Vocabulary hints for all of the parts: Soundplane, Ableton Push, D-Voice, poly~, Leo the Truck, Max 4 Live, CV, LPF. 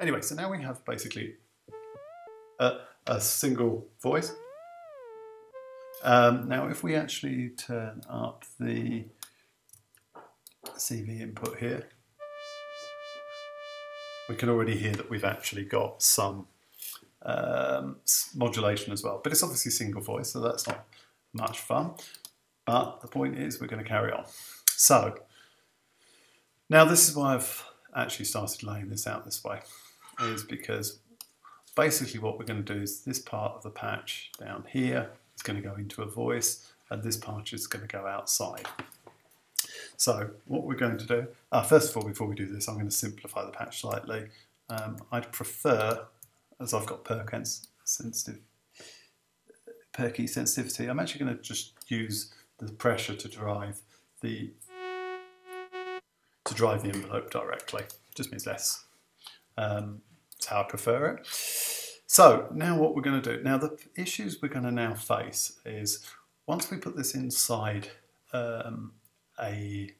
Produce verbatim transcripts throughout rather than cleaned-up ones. Anyway, so now we have basically a, a single voice. Um, now if we actually turn up the C V input here, we can already hear that we've actually got some um, modulation as well. But it's obviously single voice, so that's not much fun. But the point is we're going to carry on. So now this is why I've actually started laying this out this way, is because basically what we're going to do is this part of the patch down here is going to go into a voice, and this part is going to go outside. So what we're going to do, uh, first of all, before we do this, I'm going to simplify the patch slightly. Um, I'd prefer, as I've got perk sensitive, perky sensitivity, I'm actually going to just use the pressure to drive the to drive the envelope directly. Just means less. Um, that's how I prefer it. So now what we're going to do, now the issues we're going to now face is once we put this inside um, a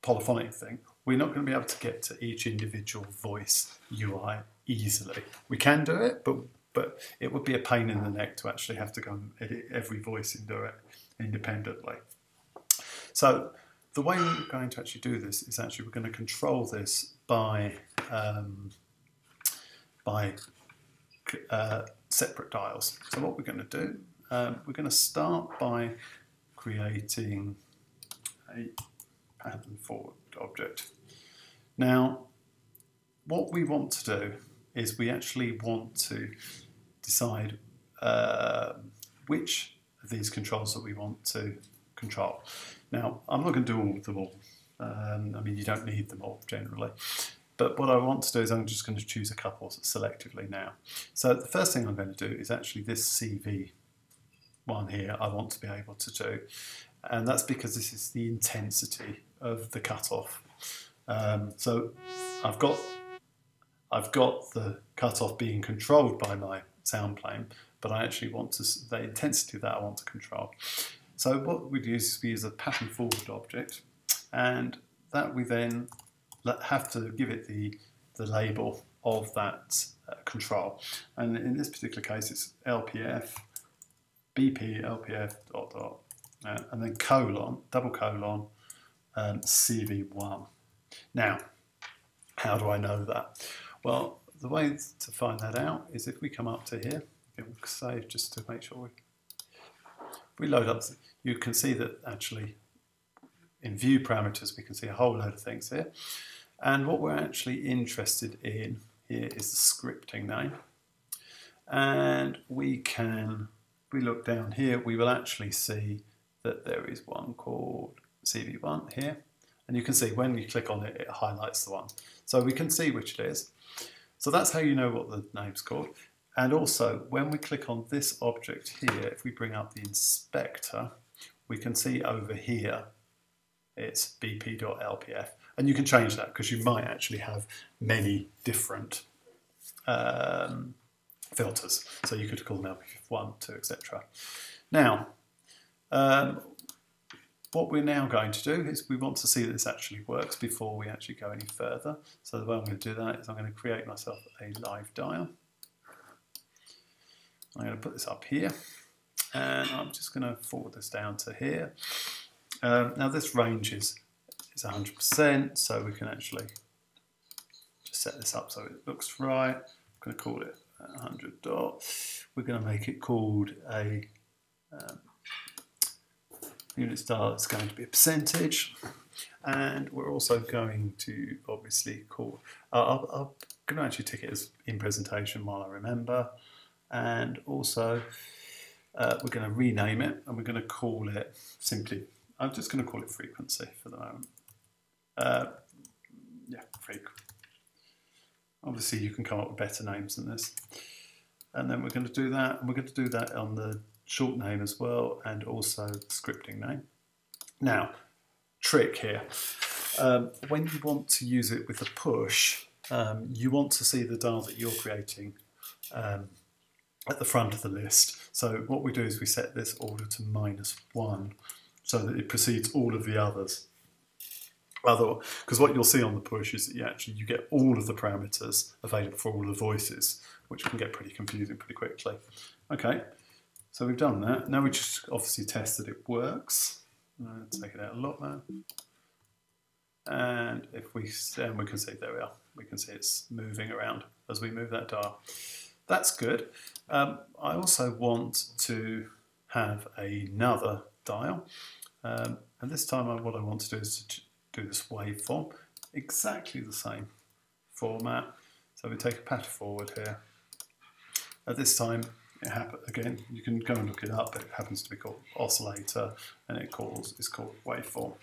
polyphonic thing, we're not going to be able to get to each individual voice U I easily. We can do it, but but it would be a pain in the neck to actually have to go and edit every voice and do it independently. So the way we're going to actually do this is actually we're going to control this by um, by uh, separate dials. So what we're going to do, um, we're going to start by creating a pattern forward object. Now, what we want to do is we actually want to decide uh, which of these controls that we want to control. Now, I'm not going to do all of them all. Um, I mean, you don't need them all generally. But what I want to do is I'm just going to choose a couple selectively now. So the first thing I'm going to do is actually this C V one here I want to be able to do. And that's because this is the intensity of the cutoff. Um, so I've got, I've got the cutoff being controlled by my sound plane, but I actually want to, the intensity of that I want to control. So what we do is we use a pattern forward object, and that we then have to give it the, the label of that uh, control. And in this particular case, it's L P F, B P, L P F, dot, dot. Uh, and then colon, double colon, um, C V one. Now, how do I know that? Well, the way to find that out is if we come up to here, it will save just to make sure we, we load up. You can see that actually in view parameters, we can see a whole load of things here. And what we're actually interested in here is the scripting name. And we can, if we look down here, we will actually see that there is one called C V one here, and you can see when you click on it, it highlights the one. So we can see which it is. So that's how you know what the name's called. And also, when we click on this object here, if we bring up the inspector, we can see over here, it's B P dot L P F. And you can change that because you might actually have many different um, filters. So you could call them L P F one, two, et cetera. Now, Um, what we're now going to do is we want to see that this actually works before we actually go any further. So the way I'm going to do that is I'm going to create myself a live dial. I'm going to put this up here, and I'm just going to forward this down to here. Um, now this range is, is one hundred percent, so we can actually just set this up so it looks right. I'm going to call it one hundred dot. We're going to make it called a um, unit style is going to be a percentage, and we're also going to obviously call, uh, I'm going to actually tick it as in presentation while I remember, and also uh, we're going to rename it, and we're going to call it simply, I'm just going to call it frequency for the moment. Uh, yeah, freq. Obviously you can come up with better names than this. And then we're going to do that, and we're going to do that on the short name as well, and also the scripting name. Now, trick here. Um, when you want to use it with a push, um, you want to see the dial that you're creating um, at the front of the list. So what we do is we set this order to minus one so that it precedes all of the others. Although, because what you'll see on the Push is that you actually you get all of the parameters available for all the voices, which can get pretty confusing pretty quickly. Okay, so we've done that. Now we just obviously test that it works. Uh, take it out a lot now. And if we then we can see, there we are. We can see it's moving around as we move that dial. That's good. Um, I also want to have another dial. Um, and this time I, what I want to do is to do this waveform, exactly the same format. So we take a pattern forward here. At this time, it happens again. You can go and look it up, but it happens to be called oscillator, and it calls it's called waveform.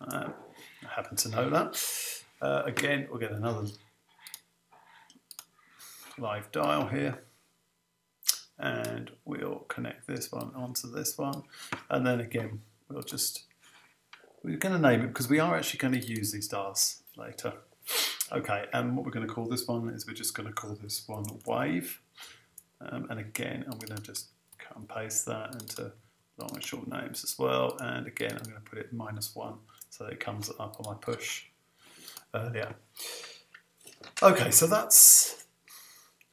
Uh, I happen to know that. Uh, again, we'll get another live dial here, and we'll connect this one onto this one, and then again, we'll just we're going to name it because we are actually going to use these dials later. Okay, and what we're going to call this one is we're just going to call this one wave. Um, and again, I'm going to just cut and paste that into long and short names as well. And again, I'm going to put it minus one so that it comes up on my Push earlier. Okay, so that's.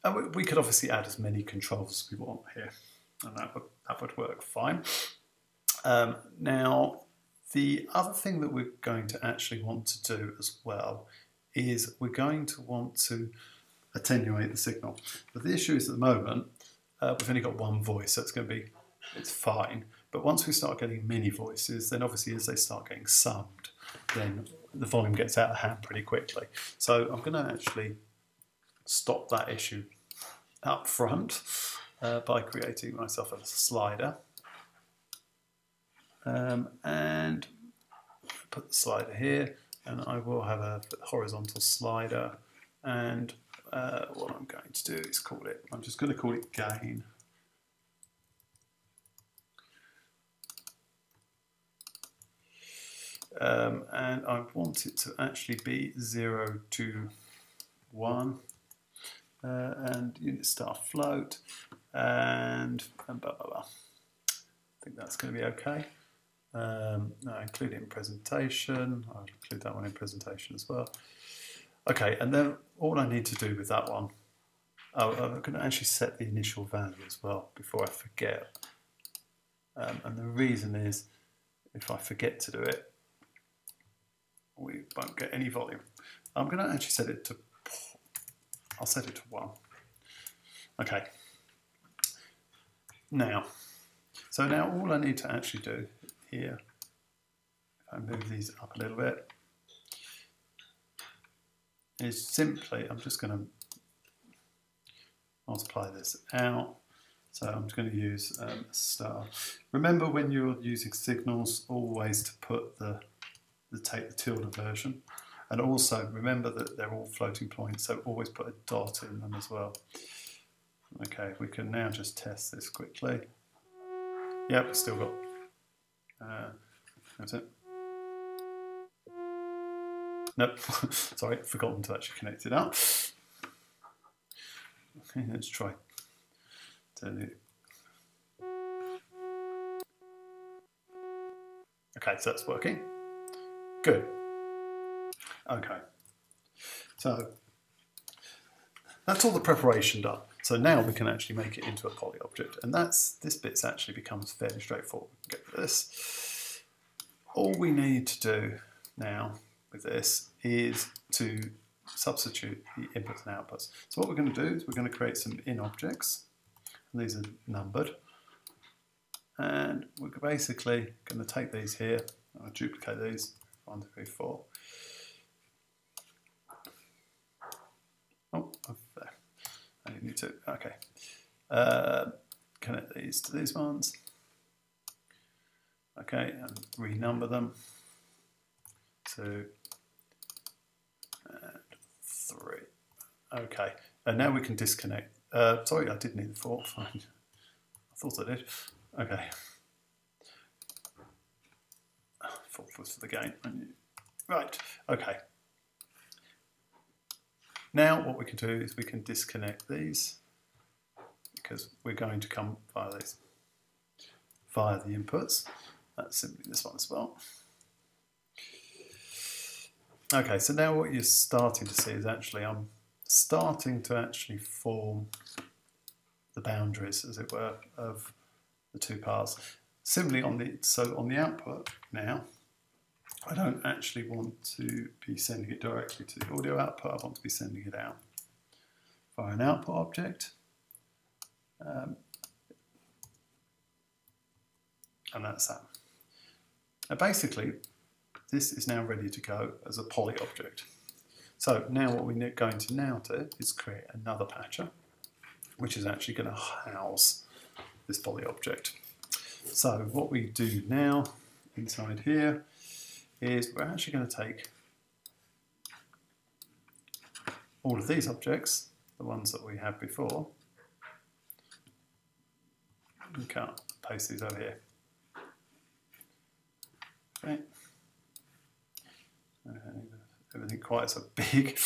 And we, we could obviously add as many controls as we want here, and that would, that would work fine. Um, now, the other thing that we're going to actually want to do as well is we're going to want to attenuate the signal. But the issue is at the moment, uh, we've only got one voice, so it's going to be, it's fine. But once we start getting many voices, then obviously as they start getting summed, then the volume gets out of hand pretty quickly. So I'm going to actually stop that issue up front uh, by creating myself a slider. Um, and put the slider here, and I will have a horizontal slider, and uh, what I'm going to do is call it, I'm just going to call it gain. Um, and I want it to actually be zero to one, uh, and unit star float, and, and blah blah blah. I think that's going to be okay. Um, no, include it in presentation. I'll include that one in presentation as well. Okay, and then all I need to do with that one, oh, I'm going to actually set the initial value as well before I forget. Um, and the reason is, if I forget to do it, we won't get any volume. I'm going to actually set it to, I'll set it to one. Okay. Now, so now all I need to actually do here, if I move these up a little bit, is simply, I'm just going to multiply this out. So I'm just going to use um, a star. Remember, when you're using signals, always to put the, the take the tilde version. And also remember that they're all floating points, so always put a dot in them as well. Okay, we can now just test this quickly. Yep, we've still got, uh, that's it. Nope, sorry, forgotten to actually connect it up. Okay, let's try. Okay, so that's working. Good. Okay, so that's all the preparation done. So now we can actually make it into a poly object, and that's this bit's actually becomes fairly straightforward. Get rid of this. All we need to do now with this is to substitute the inputs and outputs. So what we're going to do is we're going to create some in objects, and these are numbered, and we're basically going to take these here. I'll duplicate these one, two, three, four. Oh, there. I need to, okay. Uh, connect these to these ones. Okay, and renumber them to and three. Okay, and now we can disconnect. Uh, sorry, I did need the four. I thought I did. Okay. Four was for the game. Right, okay. Now what we can do is we can disconnect these because we're going to come via these, via the inputs. That's simply this one as well. Okay, so now what you're starting to see is actually I'm starting to actually form the boundaries, as it were, of the two parts. Simply on the, so on the output now, I don't actually want to be sending it directly to the audio output, I want to be sending it out via an output object. Um, and that's that. Now basically, this is now ready to go as a poly object. So now what we're going to now do is create another patcher, which is actually going to house this poly object. So what we do now inside here is we're actually going to take all of these objects, the ones that we had before, and cut, paste these over here. Okay. Uh, everything quite so big. Okay,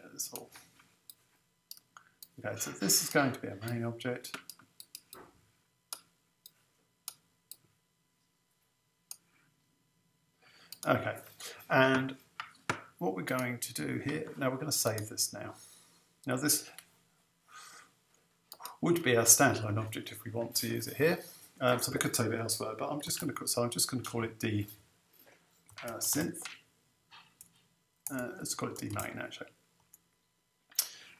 we'll this all. Okay, so this is going to be a main object. Okay, and what we're going to do here, now we're going to save this now. Now this would be our standalone object if we want to use it here. Um, so we could save it elsewhere, but I'm just going to so I'm just going to call it D uh, synth. Uh, let's call it D main actually.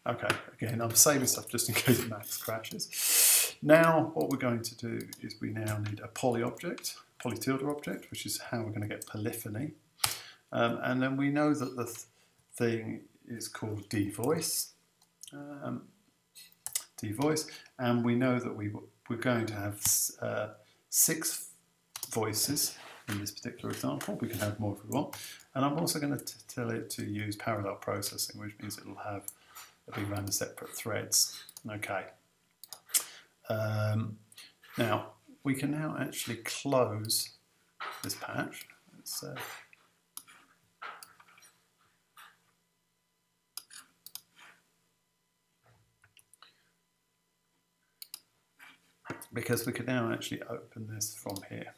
Okay, again I'm saving stuff just in case Max crashes. Now what we're going to do is we now need a poly object, poly tilde object, which is how we're going to get polyphony, um, and then we know that the th thing is called D-Voice, um, D-Voice, and we know that we We're going to have uh, six voices in this particular example. We can have more if we want. And I'm also going to t tell it to use parallel processing, which means it'll have it'll be run in separate threads. Okay. Um, now we can now actually close this patch. Let's, uh, because we can now actually open this from here.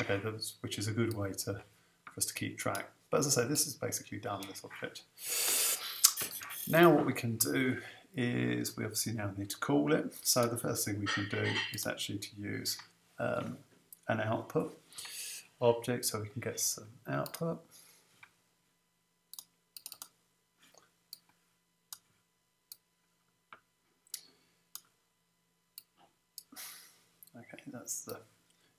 Okay, that's, which is a good way to, for us to keep track. But as I say, this is basically done, this object. Now what we can do is we obviously now need to call it. So the first thing we can do is actually to use um, an output object, so we can get some output. That's the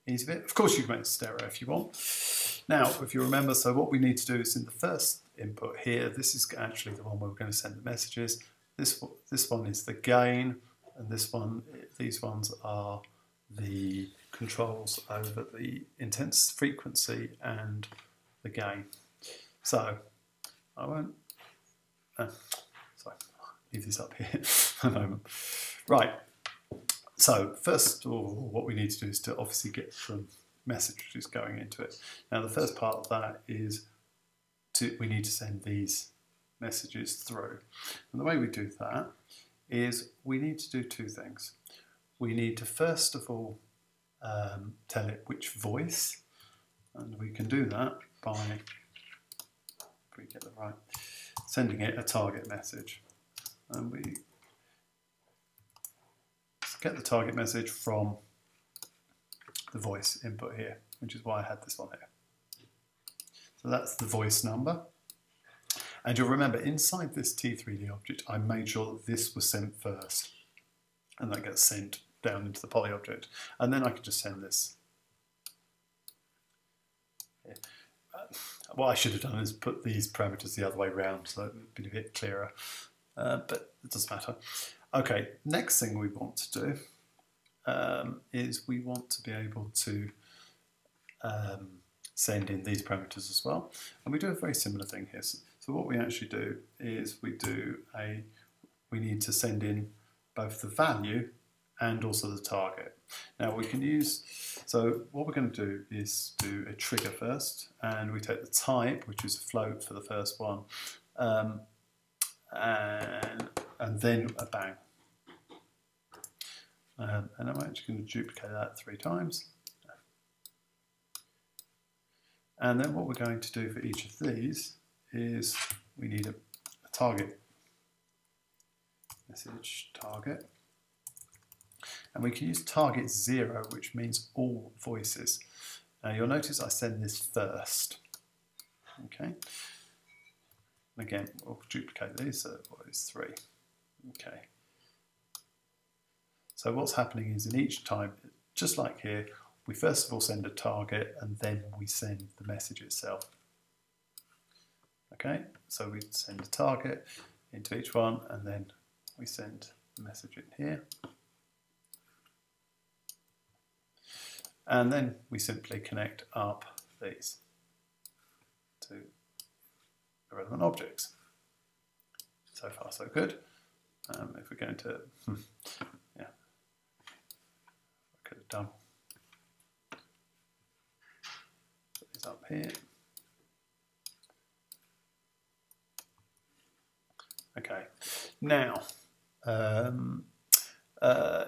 easy bit. Of course you can make stereo if you want. Now, if you remember, so what we need to do is in the first input here, this is actually the one where we're going to send the messages. This, this one is the gain, and this one, these ones are the controls over the intense frequency and the gain. So, I won't, uh, sorry, leave this up here for a moment. Right. So first of all, what we need to do is to obviously get some messages going into it. Now the first part of that is to, we need to send these messages through. And the way we do that is we need to do two things. We need to first of all um, tell it which voice, and we can do that by, if we get that right, sending it a target message. And we get the target message from the voice input here, which is why I had this one here. So that's the voice number. And you'll remember inside this T three D object, I made sure that this was sent first, and that gets sent down into the poly object. And then I can just send this. Yeah. What I should have done is put these parameters the other way around, so it would be a bit clearer, uh, but it doesn't matter. Okay, next thing we want to do um, is we want to be able to um, send in these parameters as well. And we do a very similar thing here. So, so what we actually do is we do a, we need to send in both the value and also the target. Now we can use, so what we're going to do is do a trigger first, and we take the type, which is a float for the first one, um, and and then a bang. Um, and I'm actually going to duplicate that three times. And then what we're going to do for each of these is we need a, a target. Message target. And we can use target zero, which means all voices. Now you'll notice I send this first. Okay. Again, we'll duplicate these, so it's three. Okay. So what's happening is in each time, just like here, we first of all send a target and then we send the message itself. Okay, so we send a target into each one and then we send the message in here. And then we simply connect up these to the relevant objects. So far, so good. Um, if we're going to, yeah, I could have done. Up here. Okay, now um, uh,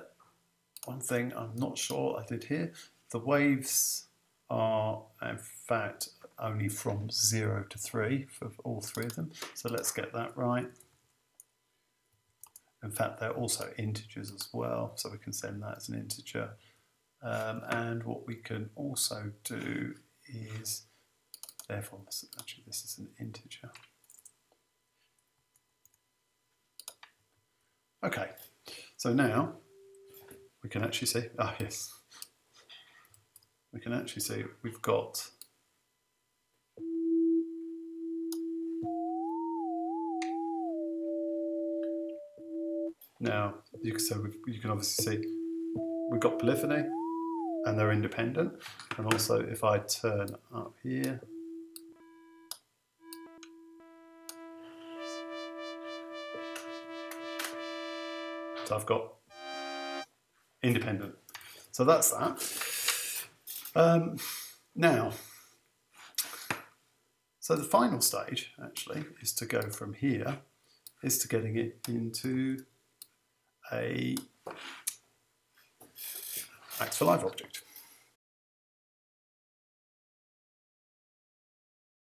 one thing I'm not sure I did here, the waves are in fact only from zero to three for all three of them, so let's get that right. In fact they're also integers as well, so we can send that as an integer, um, and what we can also do is, therefore, actually this is an integer. Okay, so now we can actually see, oh yes, we can actually see we've got now, you can, so you can obviously see we've got polyphony, and they're independent. And also if I turn up here, so I've got independent. So that's that. Um, now, so the final stage actually is to go from here, is to getting it into a Act for Live object.